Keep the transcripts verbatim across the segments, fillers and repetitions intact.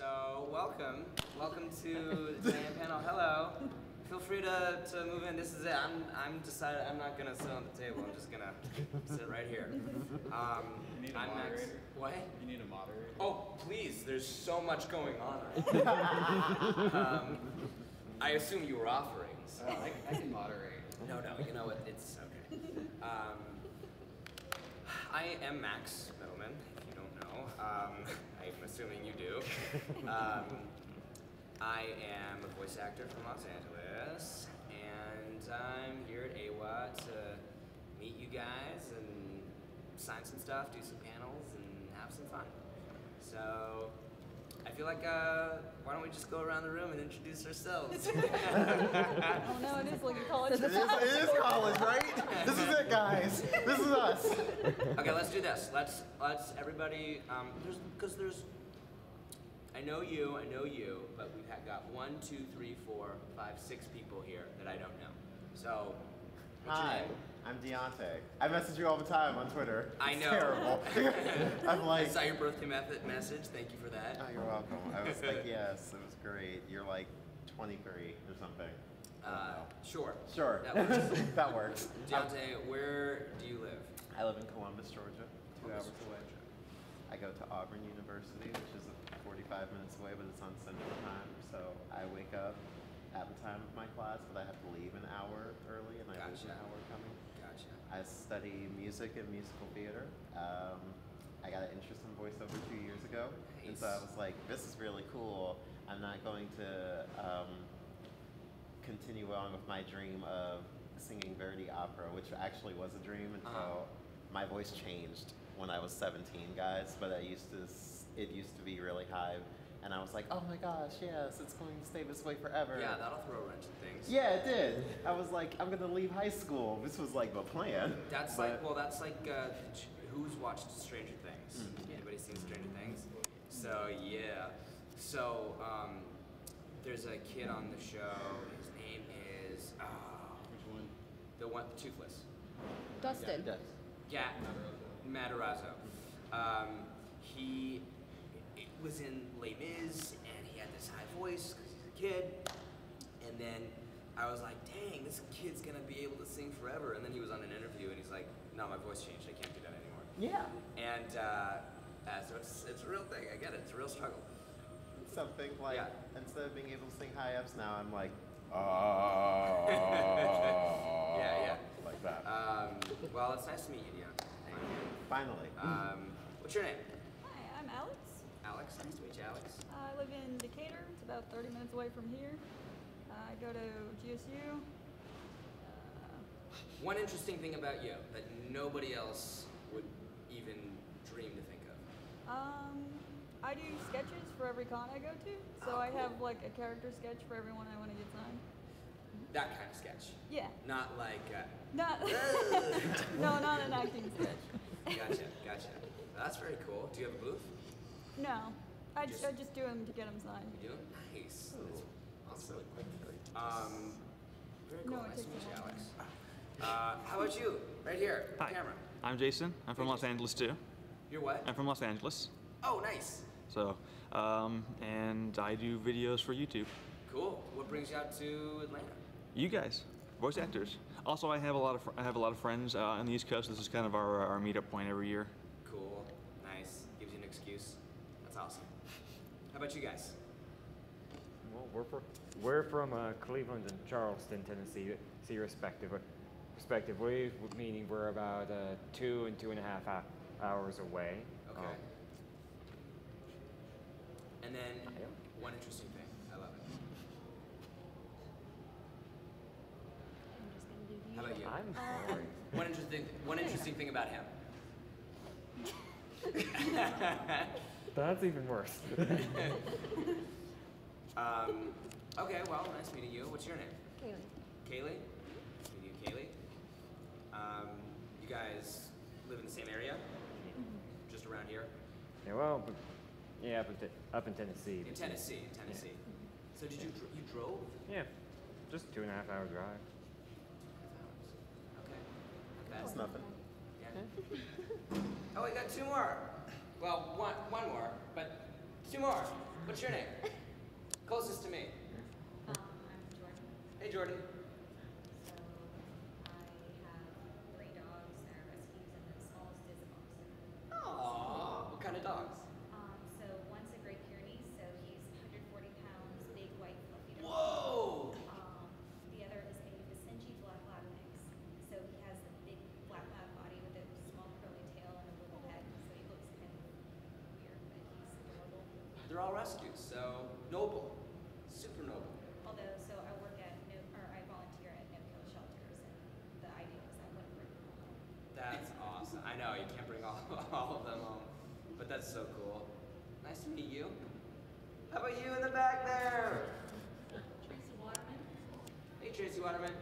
So welcome, welcome to the panel. Hello. Feel free to, to move in. This is it. I'm I'm decided. I'm not gonna sit on the table. I'm just gonna sit right here. Um, you need a I'm moderator. Max. What? You need a moderator. Oh please. There's so much going on. um, I assume you were offering. So uh, I, I can moderate. No, no. You know what? It's okay. Um, I am Max Mittelman. If you don't know, um, I'm assuming you do. Um, I am a voice actor from Los Angeles, and I'm here at A W A to meet you guys and sign some stuff, do some panels, and have some fun. So I feel like uh, why don't we just go around the room and introduce ourselves? Oh no, it is like a college. It is, it is college, right? This is it, guys. This is us. Okay, let's do this. Let's let's everybody. Um, there's because there's. I know you, I know you, but we've had, got one, two, three, four, five, six people here that I don't know. So, what's Hi, your name? I'm Deontay. I message you all the time on Twitter. It's I know. Terrible. I'm like. I saw your birthday method message. Thank you for that. Oh, you're welcome. I was like, yes, it was great. You're like twenty-three or something. Uh, sure. Sure. That works. That works. Deontay, where do you live? I live in Columbus, Georgia, two Columbus, hours away. I go to Auburn University, which is forty-five minutes away, but it's on Central Time, so I wake up at the time of my class, but I have to leave an hour early, and I lose an hour coming. Gotcha. I study music and musical theater. Um, I got an interest in voiceover two years ago, nice. And so I was like, this is really cool. I'm not going to um, continue on with my dream of singing Verdi opera, which actually was a dream until uh-huh. my voice changed when I was seventeen, guys, but I used to, it used to be really high, and I was like, oh my gosh, yes, it's going to stay this way forever. Yeah, that'll throw a wrench in things. Yeah, it did. I was like, I'm going to leave high school. This was like the plan. That's but like, well, that's like, uh, who's watched Stranger Things? Mm-hmm. Anybody seen Stranger Things? So, yeah. So, um, there's a kid on the show, his name is, uh, which one? The one, the toothless. Dustin. Yeah, yeah. Matarazzo. Um, he it was in Les Mis, and he had this high voice because he's a kid. And then I was like, dang, this kid's going to be able to sing forever. And then he was on an interview, and he's like, no, my voice changed. I can't do that anymore. Yeah. And uh, uh, so it's, it's a real thing. I get it. It's a real struggle. Something like, yeah. Instead of being able to sing high ups now, I'm like, oh. Yeah, yeah. Like that. Um, well, it's nice to meet you, Dion. Finally. Um, what's your name? Hi, I'm Alex. Alex, nice to meet you, Alex. I live in Decatur. It's about thirty minutes away from here. Uh, I go to G S U. Uh, One interesting thing about you that nobody else would even dream to think of. Um, I do sketches for every con I go to, so oh, I cool. have like a character sketch for everyone I want to get signed. That kind of sketch. Yeah. Not like. Uh, not. No, not an acting sketch. Gotcha, gotcha. That's very cool. Do you have a booth? No. I just, I just do them to get them signed. You do them? Nice. That's awesome. Um, very cool. No, nice to meet you, Alex. Uh, how about you? Right here, Hi. Camera. I'm Jason. I'm from hey, Los Jason. Angeles, too. You're what? I'm from Los Angeles. Oh, nice. So, um, and I do videos for YouTube. Cool. What brings you out to Atlanta? You guys. Voice actors. Also, I have a lot of I have a lot of friends uh, on the East Coast. This is kind of our our meetup point every year. Cool, nice. Gives you an excuse. That's awesome. How about you guys? Well, we're from, we're from uh, Cleveland and Charleston, Tennessee, see respective respective. We meaning we're about uh, two and two and a half hours away. Okay. Um, and then one interesting thing. How about you? I'm sorry. One interesting, one interesting thing about him. That's even worse. um, okay, well, nice meeting you. What's your name? Kaylee. Kaylee? Nice meeting you, Kaylee. Um, you guys live in the same area? Mm-hmm. Just around here? Yeah, well, but, yeah, up in, up in Tennessee. In Tennessee, in Tennessee. Yeah. So did you, you drove? Yeah, just two and a half hour drive. That's nothing. Yeah. Oh, we got two more. Well, one, one more, but two more. What's your name? Closest to me. Um, I'm Jordan. Hey, Jordan. So I have three dogs that are rescues, and the smallest is a boxer. Aww. What kind of dogs? Um, so one's a Great Pyrenees, so he's one hundred forty pounds, big, white, fluffy dog. Whoa! Um, the other is a Vicenci Black Lab mix, so he has a big black lab body with a small curly tail and a little head, so he looks kind of weird, but he's adorable. They're all rescues, so noble. Super noble. Although, so I work at, no, or I volunteer at no-kill shelters, and the idea was I wouldn't bring them all home. That's awesome. I know, you can't bring all, all of them home, but that's so cool. Nice to meet you. How about you in the back there? Tracy Waterman. Hey, Tracy Waterman.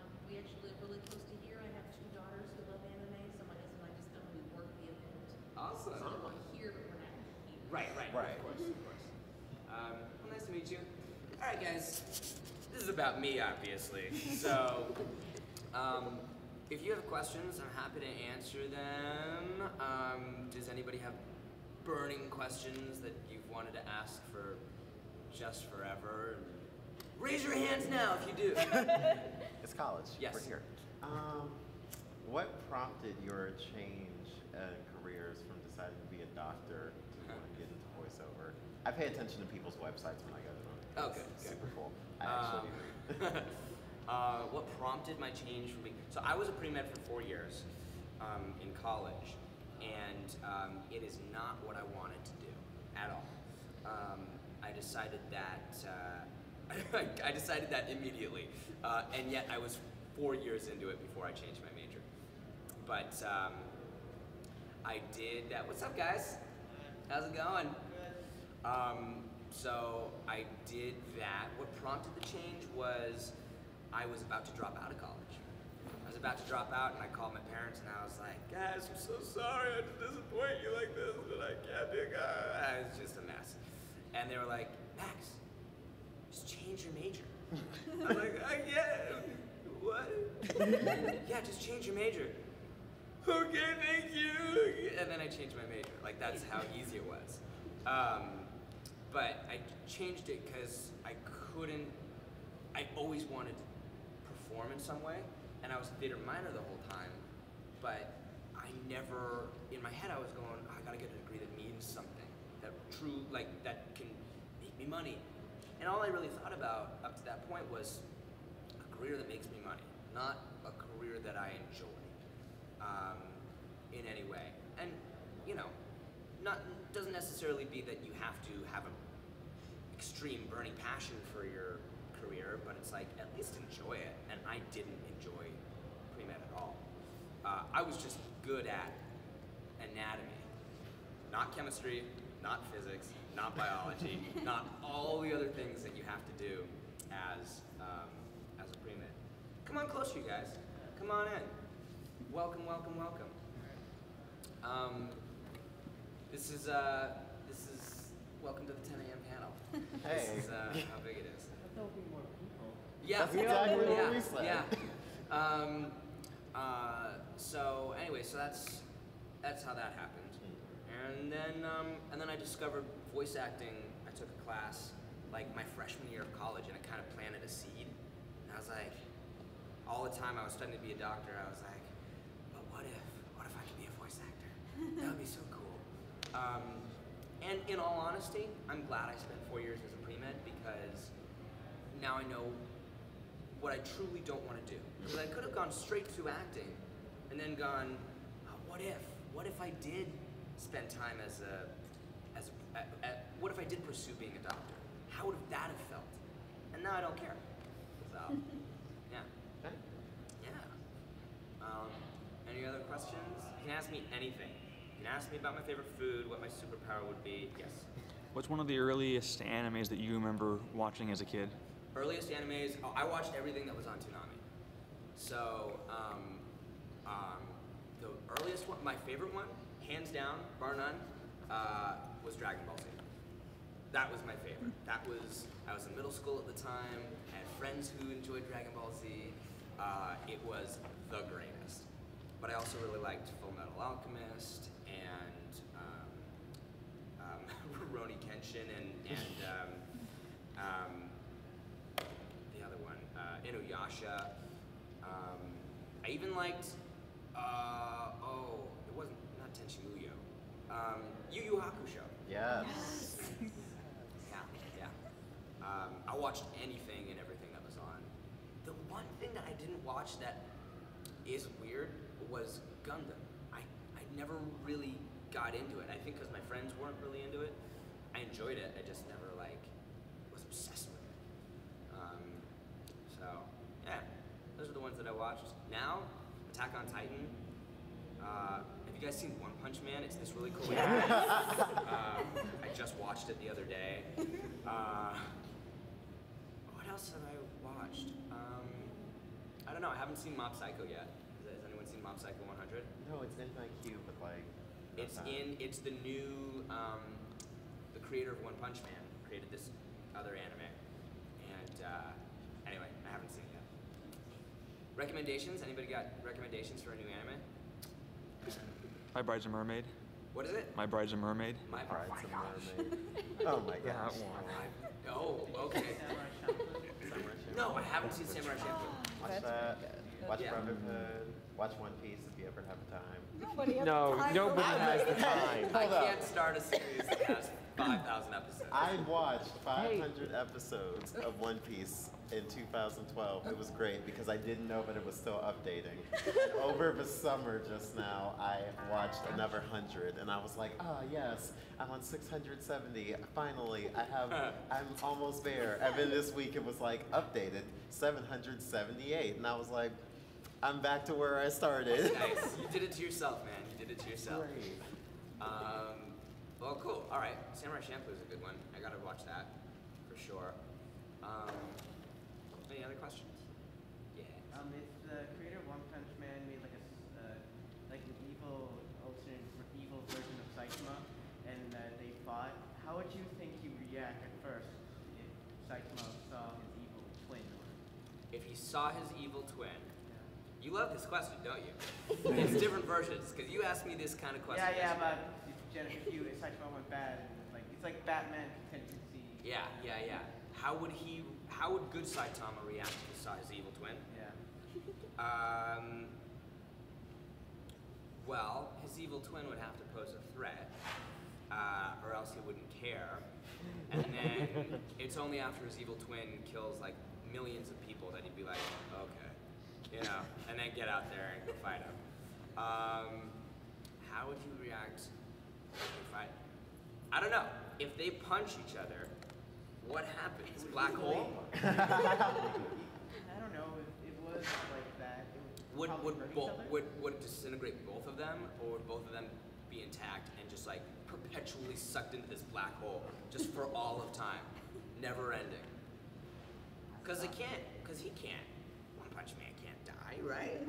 Um, we actually live really close to here. I have two daughters who love anime, so my husband and I just come and we work the event. Awesome. So we're here, but we're not here. Right, right, right. Of course, of course. Um, well, nice to meet you. All right, guys, this is about me, obviously. So, um, if you have questions, I'm happy to answer them. Um, does anybody have burning questions that you've wanted to ask for just forever? Raise your hands now if you do. It's college. Yes. We're here. Um, what prompted your change in careers from deciding to be a doctor to want to get into voiceover? I pay attention to people's websites when I go to them. Oh, good. It's good. Super cool. I actually um, read. uh, what prompted my change from being... So I was a pre-med for four years um, in college, and um, it is not what I wanted to do at all. Um, I decided that... Uh, I decided that immediately, uh, and yet I was four years into it before I changed my major. But um, I did... Uh, what's up, guys? How's it going? Um, so I did that. What prompted the change was I was about to drop out of college. I was about to drop out and I called my parents and I was like, guys, I'm so sorry I had to disappoint you like this, but I can't do it. It's just a mess. And they were like, Max, just change your major. I was like, I can't. What? Yeah, just change your major. Okay, thank you. And then I changed my major. Like, that's how easy it was. Um, but I changed it because I couldn't, I always wanted to perform in some way, and I was a theater minor the whole time, but I never, in my head I was going, oh, I gotta get a degree that means something, that true, like, that can make me money. And all I really thought about up to that point was a career that makes me money, not a career that I enjoy, um, in any way. And, you know, not doesn't necessarily be that you have to have an extreme burning passion for your career, but it's like, at least enjoy it. And I didn't enjoy pre-med at all. Uh, I was just good at anatomy, not chemistry, not physics, not biology, not all the other things that you have to do as, um, as a pre-med. Come on closer, you guys. Come on in. Welcome, welcome, welcome. Um, This is, uh, this is, welcome to the ten A M panel. Hey. This is uh, how big it is. There'll be more people. Yeah, that's exactly what we said. Yeah. yeah. Um, uh, so anyway, so that's, that's how that happened. And then, um, and then I discovered voice acting. I took a class, like my freshman year of college, and it kind of planted a seed. And I was like, all the time I was studying to be a doctor, I was like, but what if, what if I could be a voice actor? That would be so cool. Um, and in all honesty, I'm glad I spent four years as a pre-med because now I know what I truly don't want to do. Because I could have gone straight to acting and then gone, oh, what if? What if I did spend time as a, as a, at, at, what if I did pursue being a doctor? How would that have felt? And now I don't care. So, yeah. Yeah. Um, any other questions? You can ask me anything. You can ask me about my favorite food, what my superpower would be. Yes. What's one of the earliest animes that you remember watching as a kid? Earliest animes? Oh, I watched everything that was on Toonami. So, um, um, the earliest one, my favorite one, hands down, bar none, uh, was Dragon Ball Z. That was my favorite. That was, I was in middle school at the time, I had friends who enjoyed Dragon Ball Z. Uh, it was the greatest. But I also really liked Full Metal Alchemist and um, uh, um, Rurouni Kenshin and, and um, um, the other one, uh, Inuyasha. Um, I even liked, uh, oh, it wasn't, not Tenchi Muyo, um, Yu Yu Hakusho. Yes. yes. yeah, yeah. Um, I watched anything and everything that was on. The one thing that I didn't watch that is weird was Gundam. I, I never really got into it. I think because my friends weren't really into it. I enjoyed it, I just never like, was obsessed with it. Um, so, yeah, those are the ones that I watched. Now, Attack on Titan. Uh, have you guys seen One Punch Man? It's this really cool yeah. anime. um, I just watched it the other day. Uh, what else have I watched? Um, I don't know, I haven't seen Mob Psycho yet. Has anyone seen Mob Psycho one hundred? No, it's in my queue, but like... It's time. in, it's the new, um, the creator of One Punch Man created this other anime. And uh, anyway, I haven't seen it yet. Recommendations? Anybody got recommendations for a new anime? My Bride's a Mermaid. What is it? My Bride's a Mermaid. My Bride's a Mermaid. Oh my gosh. That one. Oh, okay. No, I haven't seen Samurai Champloo. Watch that. Watch yeah. Robin Hood. Watch One Piece if you ever have time. Nobody has no, time. No, nobody has the time. I can't start a series that has five thousand episodes. I watched five hundred hey. episodes of One Piece in two thousand twelve. It was great because I didn't know that it was still updating. Over the summer just now, I watched another one hundred and I was like, ah, oh, yes, I'm on six hundred seventy. Finally, I have, I'm almost there. And then this week it was like updated, seven hundred seventy-eight. And I was like, I'm back to where I started. Nice. You did it to yourself, man. You did it to yourself. Great. Um, well, cool. All right. Samurai Champloo is a good one. I got to watch that for sure. Um, any other questions? Yeah. Um, if the creator of One Punch Man made like a, uh, like an evil, alternate, evil version of Saitama, and uh, they fought, how would you think he'd react at first if Saitama saw his evil twin? If he saw his evil twin. You love this question, don't you? It's different versions, because you asked me this kind of question. Yeah, yeah, but Jennifer Hugh, it's like went bad, and it's like it's like Batman contingency. Yeah, yeah, yeah. How would he? How would good Saitama react to his evil twin? Yeah. Um. Well, his evil twin would have to pose a threat, uh, or else he wouldn't care. And then it's only after his evil twin kills like millions of people that he'd be like, okay. You know, and then get out there and go fight him. Um, how would you react if I, I don't know. If they punch each other, what happens? Black hole? I don't know. If it was like that, it would would would, both, would would disintegrate both of them, or would both of them be intact and just like perpetually sucked into this black hole just for all of time, never ending? Because they can't. Because he can't. Punch Man can't die, right?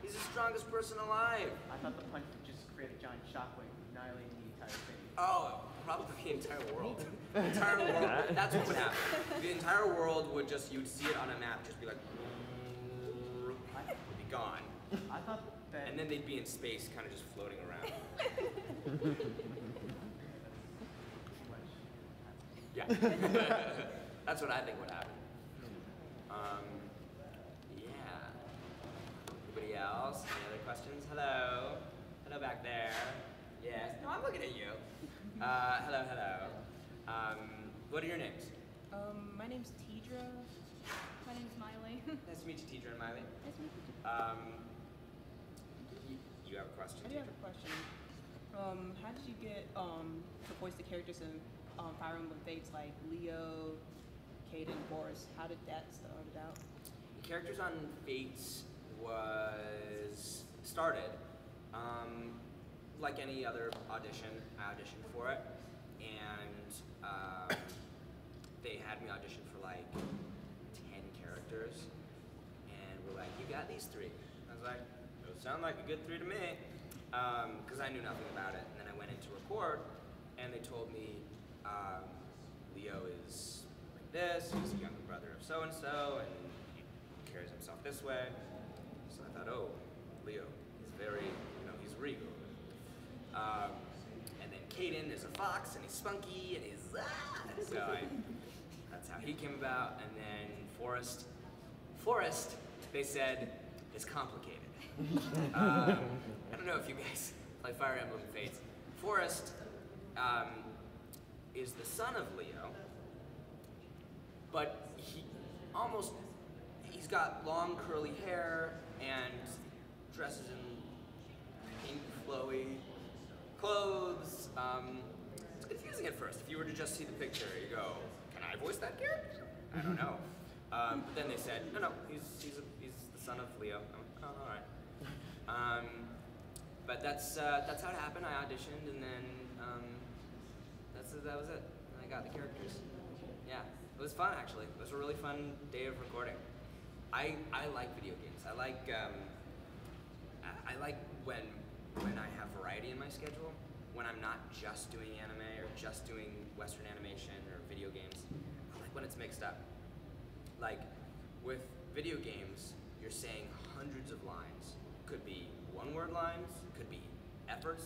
He's the strongest person alive. I thought the punch would just create a giant shockwave, annihilating the entire city. Oh, probably the entire world. The entire world. That's what would happen. The entire world would just, you'd see it on a map, just be like, would be gone. I thought that. And then they'd be in space, kind of just floating around. Yeah. That's what I think would happen. Um. Yeah. Anybody else? Any other questions? Hello. Hello back there. Yes. No, I'm looking at you. Uh, hello, hello. Um, what are your names? Um, my name's Tidra. My name's Miley. Nice to meet you, Tidra and Miley. Nice to meet you. Um, you, you have a question, I do Tidra? have a question. Um, how did you get um, to voice the characters in um, Fire Emblem Fates like Leo, Caden, Forrest? How did that start it out? Characters on Fates was started um, like any other audition. I auditioned for it, and um, they had me audition for like ten characters, and we're like, "You got these three." I was like, "Those sound like a good three to me," because um, I knew nothing about it. And then I went in to record, and they told me um, Leo is like this. He's a younger brother of so and so, and carries himself this way. So I thought, oh, Leo, he's very, you know, he's regal. Um, and then Caden Caden is a fox, and he's spunky, and he's ah! So I, that's how he came about. And then Forrest, Forrest, they said, is complicated. um, I don't know if you guys play Fire Emblem Fates. Forrest um, is the son of Leo, but he almost, he's got long curly hair and dresses in pink flowy clothes. Um, it's confusing at first. If you were to just see the picture, you go, can I voice that character? I don't know. Um, but then they said, no, no, he's, he's, a, he's the son of Leo. Oh, all right. Um, but that's uh, that's how it happened. I auditioned, and then um, that's that was it. And I got the characters. Yeah, it was fun actually. It was a really fun day of recording. I I like video games. I like um, I, I like when when I have variety in my schedule. When I'm not just doing anime or just doing Western animation or video games. I like when it's mixed up. Like with video games, you're saying hundreds of lines. Could be one-word lines, could be efforts,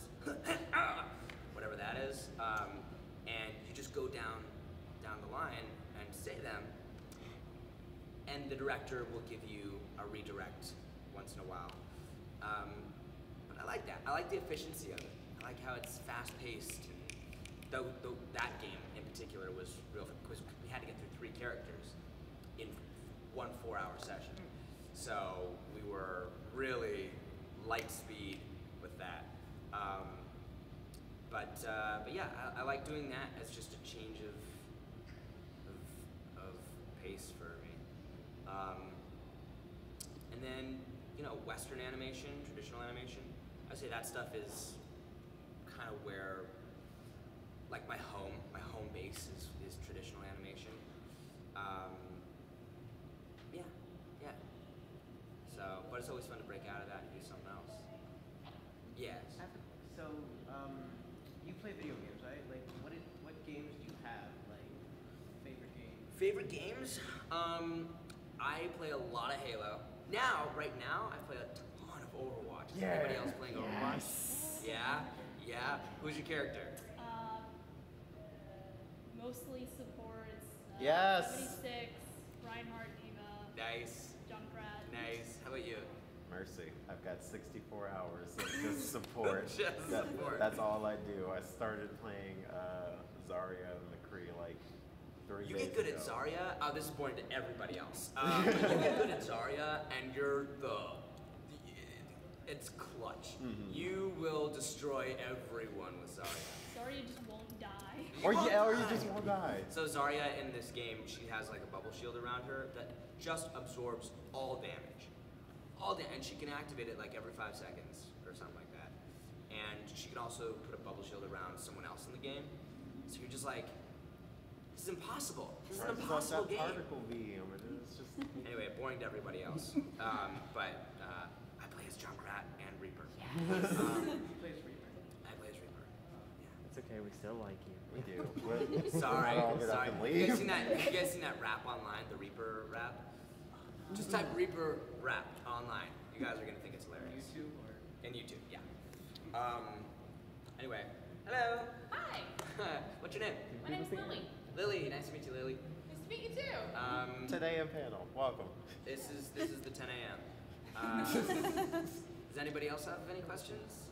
whatever that is. Um, and you just go down, down the line and say them, and the director will give you a redirect once in a while. Um, but I like that. I like the efficiency of it. I like how it's fast-paced. And though, though that game in particular was real, because we had to get through three characters in one four-hour session. So we were really light speed with that. Um, but, uh, but yeah, I, I like doing that as just a change of, of, of pace for me. Um, and then, you know, Western animation, traditional animation, I'd say that stuff is kind of where, like my home, my home base is, is traditional animation. Um, yeah, yeah. So, but it's always fun to break out of that and do something else. Yes. So, um, you play video games, right? Like, what did, what games do you have? Like, favorite games? Favorite games? Um, I play a lot of Halo. Now, right now, I play a ton of Overwatch. Is yeah. anybody else playing yes. Overwatch? Yeah. Yeah. Who's your character? Uh, mostly supports. Uh, yes. seventy-six, Reinhardt, D.Va. Nice. Junkrat. Nice. How about you? Mercy. I've got sixty-four hours of just support. just that, support. That's all I do. I started playing uh, Zarya and McCree like three you days ago. You get good ago. at Zarya? Oh, this is boring to everybody else. Um, you get good at Zarya, and you're the... It's clutch. Mm-hmm. You will destroy everyone with Zarya. Zarya just won't die. Or yeah, or you just won't die. So Zarya in this game, she has like a bubble shield around her that just absorbs all damage, all da and she can activate it like every five seconds or something like that. And she can also put a bubble shield around someone else in the game. So you're just like, this is impossible. This is an impossible game. Particle beam. It's just anyway, boring to everybody else. Um, but. Uh, I play as Junkrat and Reaper. Yes. Um, you play as Reaper. I play as Reaper. Yeah. It's okay. We still like you. We do. We're, sorry. We're sorry. Have you guys seen that? You guys seen that rap online? The Reaper rap. Just type Reaper rap online. You guys are gonna think it's hilarious. YouTube or? In YouTube. Yeah. Um. Anyway. Hello. Hi. What's your name? My name's Lily. Lily. Nice to meet you, Lily. Nice to meet you too. Um. Today in panel. Welcome. This is this is the ten A M Um, does anybody else have any questions?